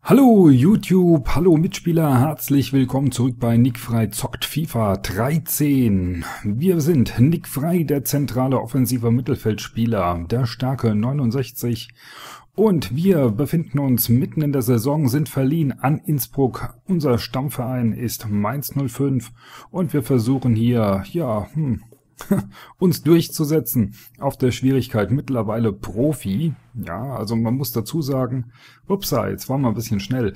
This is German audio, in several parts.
Hallo YouTube, hallo Mitspieler, herzlich willkommen zurück bei NickFrei zockt FIFA 13. Wir sind NickFrei, der zentrale offensiver Mittelfeldspieler, der Stärke 69. Und wir befinden uns mitten in der Saison, sind verliehen an Innsbruck. Unser Stammverein ist Mainz 05 und wir versuchen hier, ja, uns durchzusetzen auf der Schwierigkeit mittlerweile Profi. Ja, also man muss dazu sagen, upsa, jetzt war mal ein bisschen schnell,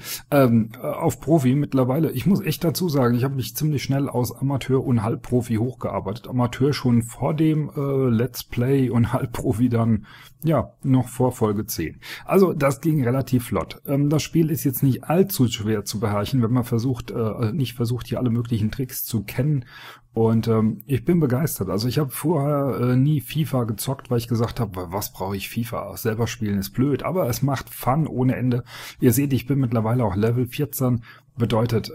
auf Profi mittlerweile. Ich muss echt dazu sagen, ich habe mich ziemlich schnell aus Amateur und Halbprofi hochgearbeitet. Amateur schon vor dem Let's Play und Halbprofi dann, ja, noch vor Folge 10. Also das ging relativ flott. Das Spiel ist jetzt nicht allzu schwer zu beherrschen, wenn man nicht versucht, hier alle möglichen Tricks zu kennen. Und ich bin begeistert. Also ich habe vorher nie FIFA gezockt, weil ich gesagt habe, was brauche ich FIFA? Selber spielen ist blöd, aber es macht Fun ohne Ende. Ihr seht, ich bin mittlerweile auch Level 14. Bedeutet,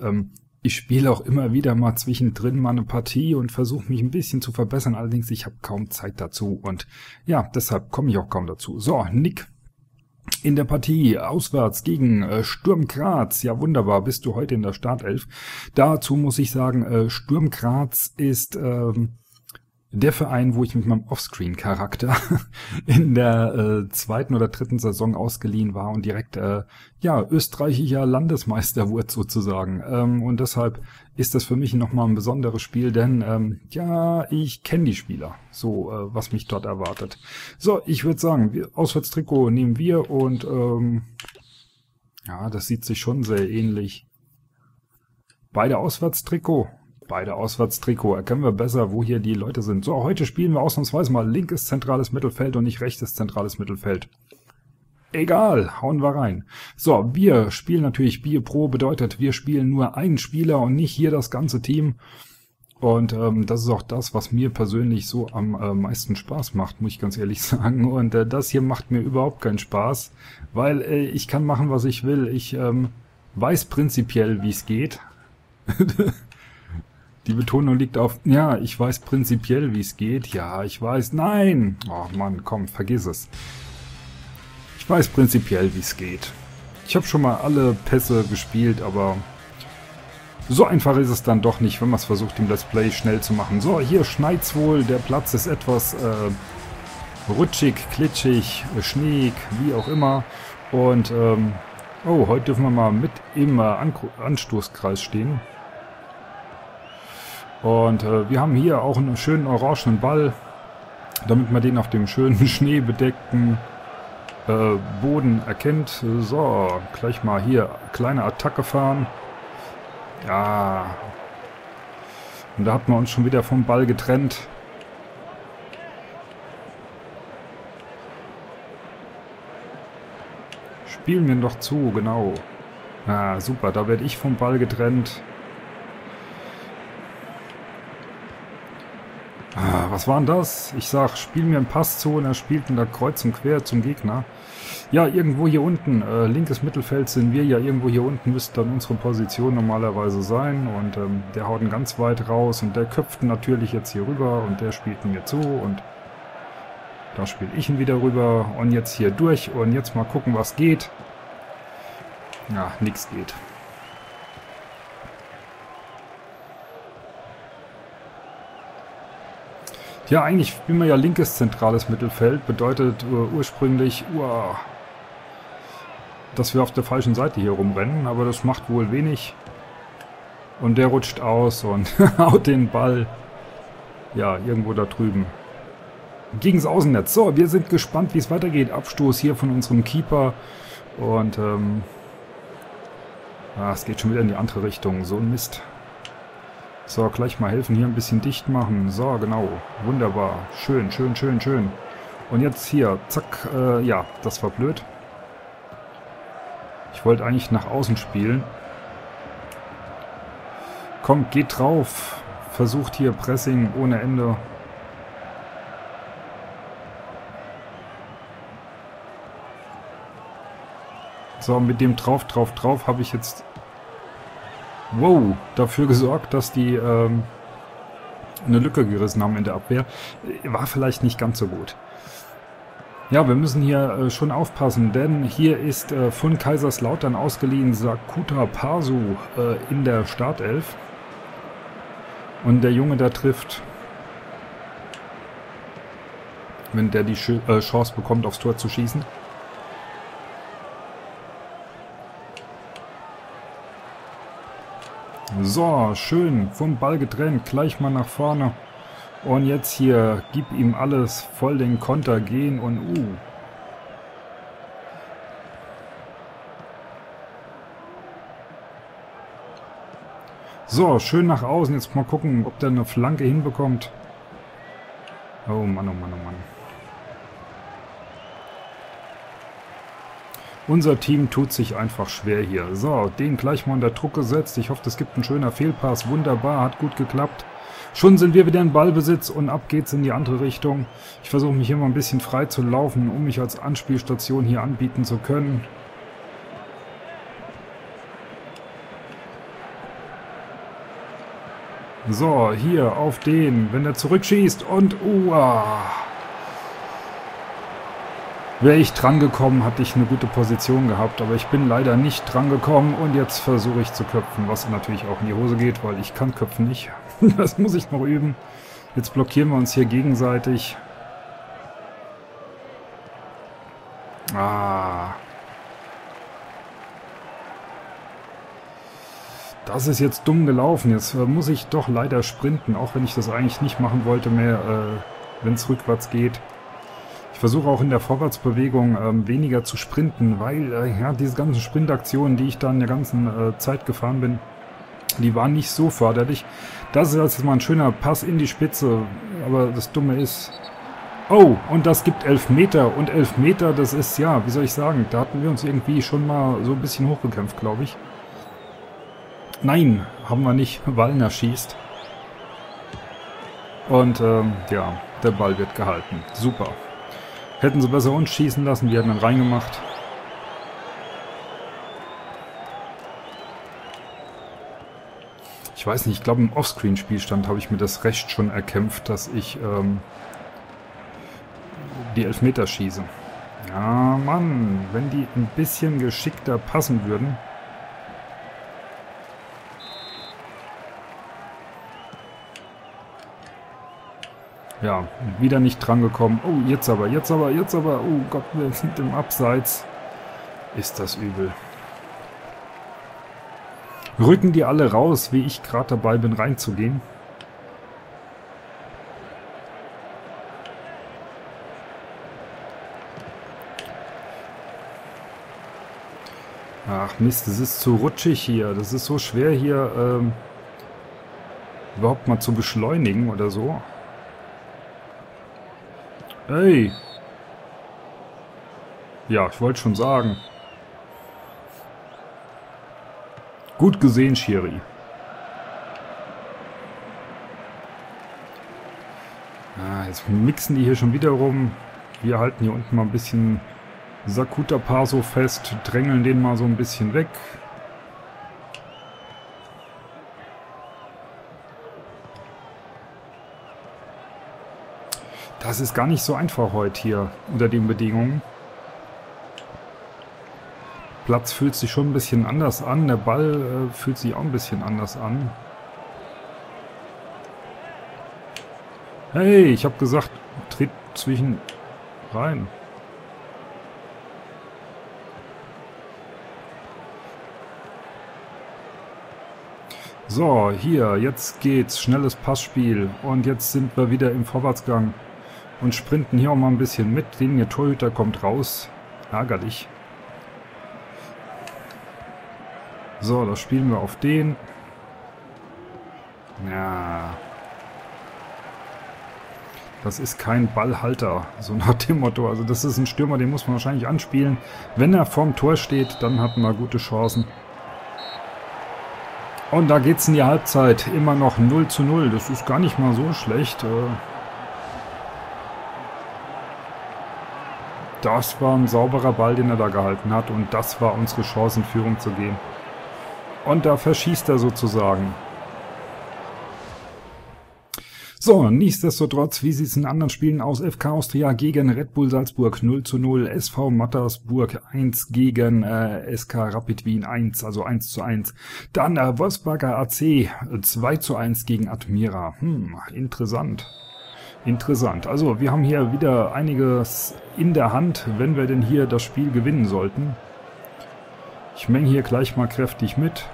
ich spiele auch immer wieder mal zwischendrin mal eine Partie und versuche mich ein bisschen zu verbessern. Allerdings, ich habe kaum Zeit dazu und ja, deshalb komme ich auch kaum dazu. So, Nick. In der Partie auswärts gegen Sturm Graz. Ja, wunderbar, bist du heute in der Startelf. Dazu muss ich sagen, Sturm Graz ist der Verein, wo ich mit meinem Offscreen-Charakter in der zweiten oder dritten Saison ausgeliehen war und direkt ja österreichischer Landesmeister wurde sozusagen. Und deshalb ist das für mich nochmal ein besonderes Spiel, denn ja, ich kenne die Spieler, so was mich dort erwartet. So, ich würde sagen, Auswärtstrikot nehmen wir und ja, das sieht sich schon sehr ähnlich. Beide Auswärtstrikot erkennen wir besser, wo hier die Leute sind. So, heute spielen wir ausnahmsweise mal linkes zentrales Mittelfeld und nicht rechtes zentrales Mittelfeld. Egal, hauen wir rein. So, wir spielen natürlich Bier Pro, bedeutet, wir spielen nur einen Spieler und nicht hier das ganze Team. Und das ist auch das, was mir persönlich so am meisten Spaß macht, muss ich ganz ehrlich sagen. Und das hier macht mir überhaupt keinen Spaß, weil ich kann machen, was ich will. Ich weiß prinzipiell, wie es geht. Die Betonung liegt auf, ja, ich weiß prinzipiell, wie es geht. Ja, ich weiß, nein! Oh Mann, komm, vergiss es. Ich weiß prinzipiell, wie es geht. Ich habe schon mal alle Pässe gespielt, aber so einfach ist es dann doch nicht, wenn man es versucht, im Let's Play schnell zu machen. So, hier schneit's wohl, der Platz ist etwas rutschig, klitschig, schneeig, wie auch immer. Und, oh, heute dürfen wir mal mit im Anstoßkreis stehen. Und wir haben hier auch einen schönen orangenen Ball, damit man den auf dem schönen schneebedeckten Boden erkennt. So, gleich mal hier kleine Attacke fahren. Ja. Und da hat man uns schon wieder vom Ball getrennt. Spielen wir ihn doch zu, genau. Ah, super, da werde ich vom Ball getrennt. Was war denn das? Ich sag, spiel mir einen Pass zu und er spielt ihn da kreuz und quer zum Gegner. Ja, irgendwo hier unten, linkes Mittelfeld sind wir ja, irgendwo hier unten müsste dann unsere Position normalerweise sein und der haut ihn ganz weit raus und der köpft ihn natürlich jetzt hier rüber und der spielt ihn mir zu und da spiele ich ihn wieder rüber und jetzt hier durch und jetzt mal gucken, was geht. Ja, nichts geht. Ja, eigentlich spielen wir ja linkes zentrales Mittelfeld, bedeutet ursprünglich, dass wir auf der falschen Seite hier rumrennen, aber das macht wohl wenig. Und der rutscht aus und haut den Ball, ja, irgendwo da drüben. Gegens Außennetz. So, wir sind gespannt, wie es weitergeht. Abstoß hier von unserem Keeper und, es geht schon wieder in die andere Richtung, so ein Mist. So, gleich mal helfen, hier ein bisschen dicht machen. So, genau. Wunderbar. Schön, schön, schön, schön. Und jetzt hier, zack. Ja, das war blöd. Ich wollte eigentlich nach außen spielen. Komm, geht drauf. Versucht hier Pressing ohne Ende. So, mit dem drauf habe ich jetzt... Wow, dafür gesorgt, dass die eine Lücke gerissen haben in der Abwehr. War vielleicht nicht ganz so gut. Ja, wir müssen hier schon aufpassen, denn hier ist von Kaiserslautern ausgeliehen Sakuta Parzu in der Startelf. Und der Junge, der trifft, wenn der die Chance bekommt, aufs Tor zu schießen. So, schön vom Ball getrennt, gleich mal nach vorne. Und jetzt hier, gib ihm alles, voll den Konter gehen und So, schön nach außen. Jetzt mal gucken, ob der eine Flanke hinbekommt. Oh Mann, oh Mann, oh Mann. Unser Team tut sich einfach schwer hier. So, den gleich mal unter Druck gesetzt. Ich hoffe, es gibt einen schönen Fehlpass. Wunderbar, hat gut geklappt. Schon sind wir wieder in Ballbesitz und ab geht's in die andere Richtung. Ich versuche mich hier mal ein bisschen frei zu laufen, um mich als Anspielstation hier anbieten zu können. So, hier auf den, wenn er zurückschießt und wäre ich drangekommen, hatte ich eine gute Position gehabt, aber ich bin leider nicht drangekommen und jetzt versuche ich zu köpfen, was natürlich auch in die Hose geht, weil ich kann köpfen nicht. Das muss ich noch üben. Jetzt blockieren wir uns hier gegenseitig. Das ist jetzt dumm gelaufen. Jetzt muss ich doch leider sprinten, auch wenn ich das eigentlich nicht machen wollte mehr, wenn es rückwärts geht. Ich versuche auch in der Vorwärtsbewegung weniger zu sprinten, weil ja, diese ganzen Sprintaktionen, die ich da in der ganzen Zeit gefahren bin, die waren nicht so förderlich. Das ist jetzt mal ein schöner Pass in die Spitze, aber das Dumme ist... Oh, und das gibt Elfmeter. Und Elfmeter, das ist, ja, wie soll ich sagen, da hatten wir uns irgendwie schon mal so ein bisschen hochgekämpft, glaube ich. Nein, haben wir nicht. Wallner schießt. Und ja, der Ball wird gehalten. Super. Hätten sie besser uns schießen lassen, wir hätten dann reingemacht. Ich weiß nicht, ich glaube im Offscreen-Spielstand habe ich mir das Recht schon erkämpft, dass ich die Elfmeter schieße. Ja, Mann, wenn die ein bisschen geschickter passen würden. Ja, wieder nicht drangekommen. Oh, jetzt aber. Oh Gott, wir sind im Abseits. Ist das übel. Rücken die alle raus, wie ich gerade dabei bin, reinzugehen? Ach Mist, das ist zu rutschig hier. Das ist so schwer hier, überhaupt mal zu beschleunigen oder so. Ey! Ja, ich wollte schon sagen. Gut gesehen, Schiri. Jetzt mixen die hier schon wieder rum. Wir halten hier unten mal ein bisschen Sakuta Parzu fest, drängeln den mal so ein bisschen weg. Das ist gar nicht so einfach heute hier unter den Bedingungen. Platz fühlt sich schon ein bisschen anders an, der Ball fühlt sich auch ein bisschen anders an. Hey, ich habe gesagt, tritt zwischen rein. So, hier, jetzt geht's, schnelles Passspiel und jetzt sind wir wieder im Vorwärtsgang. Und sprinten hier auch mal ein bisschen mit. Der Torhüter kommt raus. Ärgerlich. So, das spielen wir auf den. Ja. Das ist kein Ballhalter. So nach dem Motto. Also das ist ein Stürmer, den muss man wahrscheinlich anspielen. Wenn er vorm Tor steht, dann hat man gute Chancen. Und da geht's in die Halbzeit. Immer noch 0:0. Das ist gar nicht mal so schlecht. Das war ein sauberer Ball, den er da gehalten hat und das war unsere Chance, in Führung zu gehen. Und da verschießt er sozusagen. So, nichtsdestotrotz, wie sieht es in anderen Spielen aus? FK Austria gegen Red Bull Salzburg 0:0, SV Mattersburg 1 gegen SK Rapid Wien 1, also 1:1. Dann Wolfsbacker AC 2:1 gegen Admira. Interessant. Interessant. Also wir haben hier wieder einiges in der Hand, wenn wir denn hier das Spiel gewinnen sollten. Ich menge hier gleich mal kräftig mit.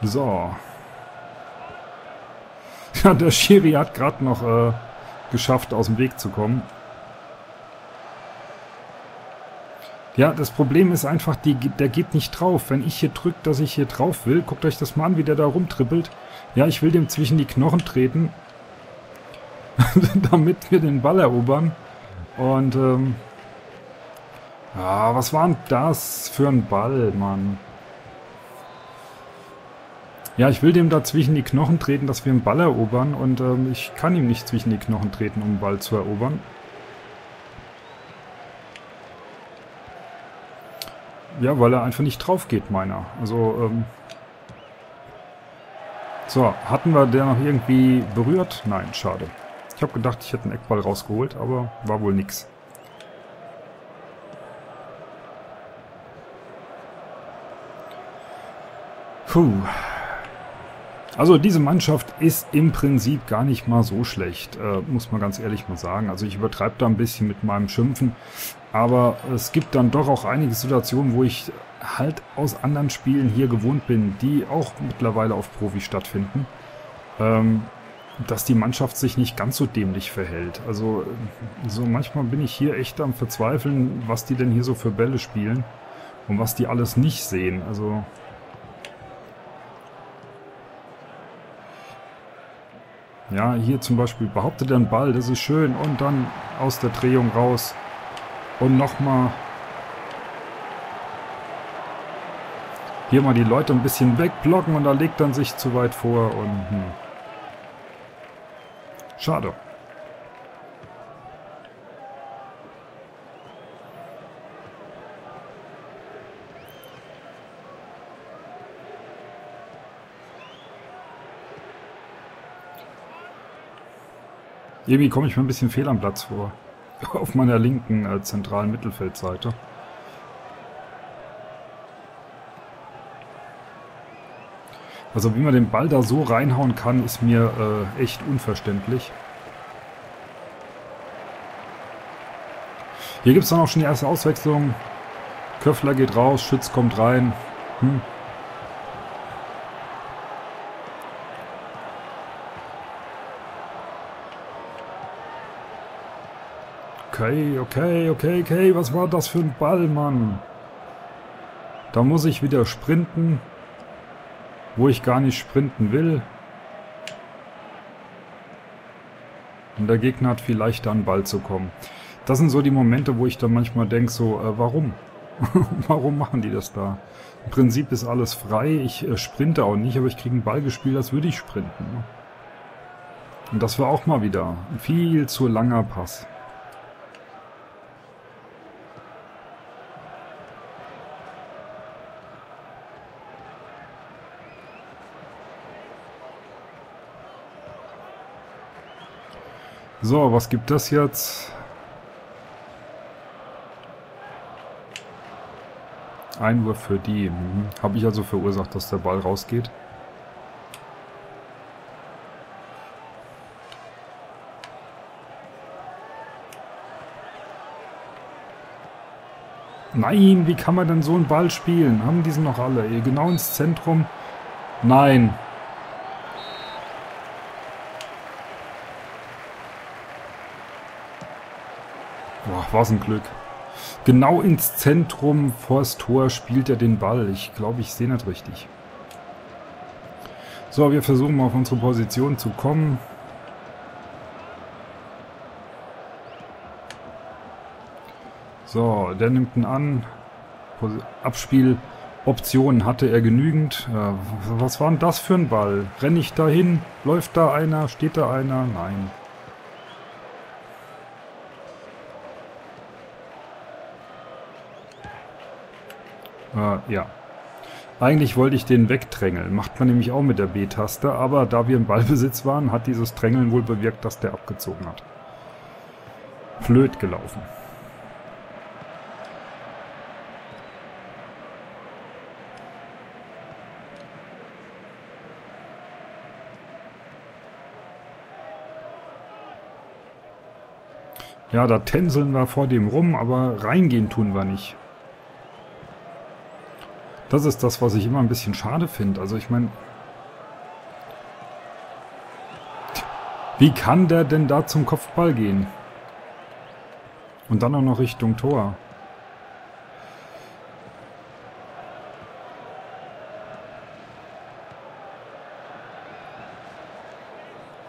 So. Ja, der Schiri hat gerade noch geschafft, aus dem Weg zu kommen. Ja, das Problem ist einfach, der geht nicht drauf. Wenn ich hier drücke, dass ich hier drauf will, guckt euch das mal an, wie der da rumtrippelt. Ja, ich will dem zwischen die Knochen treten, damit wir den Ball erobern. Und, was war denn das für ein Ball, Mann? Ja, ich will dem da zwischen die Knochen treten, dass wir den Ball erobern. Und ich kann ihm nicht zwischen die Knochen treten, um den Ball zu erobern. Ja, weil er einfach nicht drauf geht, meiner. Also, so, hatten wir der noch irgendwie berührt? Nein, schade. Ich habe gedacht, ich hätte einen Eckball rausgeholt, aber war wohl nix. Puh. Also diese Mannschaft ist im Prinzip gar nicht mal so schlecht, muss man ganz ehrlich mal sagen. Also ich übertreibe da ein bisschen mit meinem Schimpfen, aber es gibt dann doch auch einige Situationen, wo ich halt aus anderen Spielen hier gewohnt bin, die auch mittlerweile auf Profi stattfinden, dass die Mannschaft sich nicht ganz so dämlich verhält. Also so manchmal bin ich hier echt am Verzweifeln, was die denn hier so für Bälle spielen und was die alles nicht sehen. Also... ja, hier zum Beispiel behauptet er einen Ball, das ist schön. Und dann aus der Drehung raus. Und nochmal. Hier mal die Leute ein bisschen wegblocken und da legt dann sich zu weit vor. Und schade. Irgendwie komme ich mir ein bisschen fehl am Platz vor. Auf meiner linken zentralen Mittelfeldseite. Also wie man den Ball da so reinhauen kann, ist mir echt unverständlich. Hier gibt es dann auch schon die erste Auswechslung. Köffler geht raus, Schütz kommt rein. Okay, was war das für ein Ball, Mann? Da muss ich wieder sprinten, wo ich gar nicht sprinten will. Und der Gegner hat viel leichter an den Ball zu kommen. Das sind so die Momente, wo ich dann manchmal denke, so, warum? Warum machen die das da? Im Prinzip ist alles frei, ich sprinte auch nicht, aber ich kriege einen Ball gespielt, als würde ich sprinten. Ne? Und das war auch mal wieder ein viel zu langer Pass. So, was gibt das jetzt? Einwurf für die. Habe ich also verursacht, dass der Ball rausgeht. Nein, wie kann man denn so einen Ball spielen? Haben diesen noch alle? Genau ins Zentrum? Nein. Was ein Glück. Genau ins Zentrum vors Tor spielt er den Ball. Ich glaube, ich sehe nicht richtig. So, wir versuchen mal auf unsere Position zu kommen. So, der nimmt ihn an. Abspieloptionen hatte er genügend. Was war denn das für ein Ball? Renne ich da hin? Läuft da einer? Steht da einer? Nein. Ja, Eigentlich wollte ich den wegdrängeln, macht man nämlich auch mit der B-Taste, aber da wir im Ballbesitz waren, hat dieses Drängeln wohl bewirkt, dass der abgezogen hat. Blöd gelaufen. Ja, da tänzeln wir vor dem rum, aber reingehen tun wir nicht. Das ist das, was ich immer ein bisschen schade finde. Also ich meine, wie kann der denn da zum Kopfball gehen? Und dann auch noch Richtung Tor.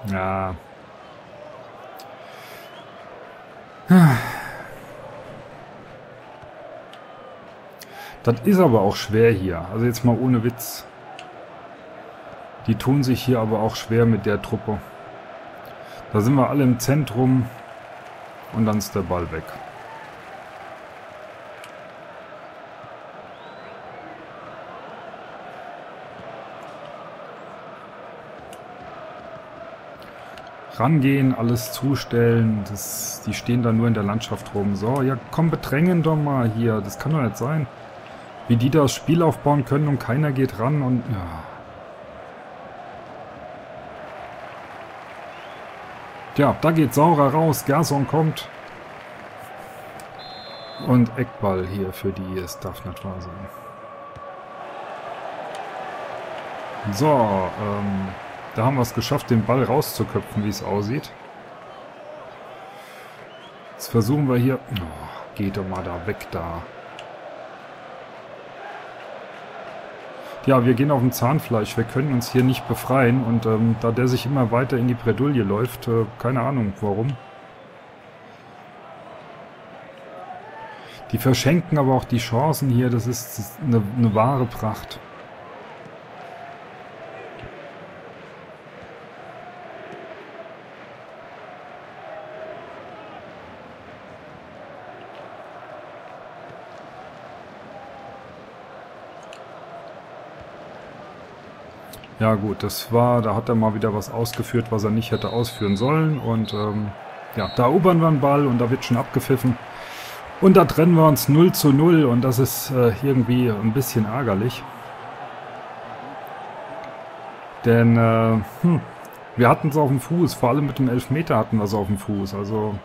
Ja. Das ist aber auch schwer hier. Also jetzt mal ohne Witz. Die tun sich hier aber auch schwer mit der Truppe. Da sind wir alle im Zentrum. Und dann ist der Ball weg. Rangehen, alles zustellen. Die stehen da nur in der Landschaft rum. So, ja komm, bedrängen doch mal hier. Das kann doch nicht sein. Wie die das Spiel aufbauen können und keiner geht ran und... Ja. Tja, da geht Saura raus, Gerson kommt. Und Eckball hier für die, es darf nicht wahr sein. So, da haben wir es geschafft, den Ball rauszuköpfen, wie es aussieht. Jetzt versuchen wir hier... Oh, geht doch mal da weg, da. Ja, wir gehen auf dem Zahnfleisch, wir können uns hier nicht befreien und da der sich immer weiter in die Bredouille läuft, keine Ahnung warum. Die verschenken aber auch die Chancen hier, das ist eine wahre Pracht. Ja gut, da hat er mal wieder was ausgeführt, was er nicht hätte ausführen sollen. Und ja, da erobern wir einen Ball und da wird schon abgepfiffen. Und da trennen wir uns 0:0 und das ist irgendwie ein bisschen ärgerlich. Denn wir hatten es auf dem Fuß, vor allem mit dem Elfmeter hatten wir es auf dem Fuß. Also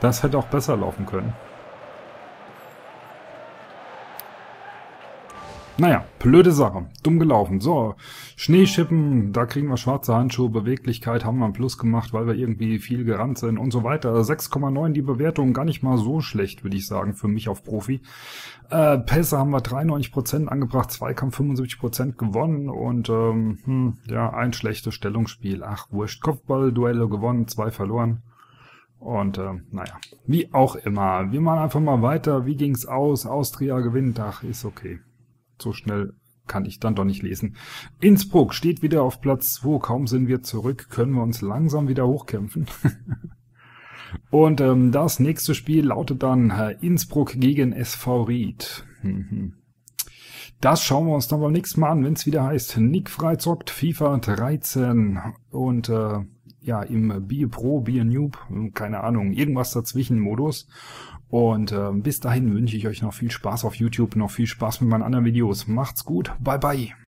das hätte auch besser laufen können. Naja, blöde Sache. Dumm gelaufen. So, Schneeschippen, da kriegen wir schwarze Handschuhe, Beweglichkeit haben wir einen Plus gemacht, weil wir irgendwie viel gerannt sind und so weiter. 6,9 die Bewertung, gar nicht mal so schlecht, würde ich sagen, für mich auf Profi. Pässe haben wir 93% angebracht, Zweikampf 75% gewonnen und ja, ein schlechtes Stellungsspiel. Ach, wurscht. Kopfball, Duelle gewonnen, 2 verloren. Und naja, wie auch immer. Wir machen einfach mal weiter. Wie ging's aus? Austria gewinnt. Ach, ist okay. So schnell kann ich dann doch nicht lesen. Innsbruck steht wieder auf Platz 2. Kaum sind wir zurück, können wir uns langsam wieder hochkämpfen. Und das nächste Spiel lautet dann Innsbruck gegen SV Ried. Das schauen wir uns dann beim nächsten Mal an, wenn es wieder heißt NickFrei zockt FIFA 13 und ja, im Be a Pro, Be a Noob, keine Ahnung, irgendwas dazwischen Modus. Und bis dahin wünsche ich euch noch viel Spaß auf YouTube, noch viel Spaß mit meinen anderen Videos. Macht's gut, bye bye.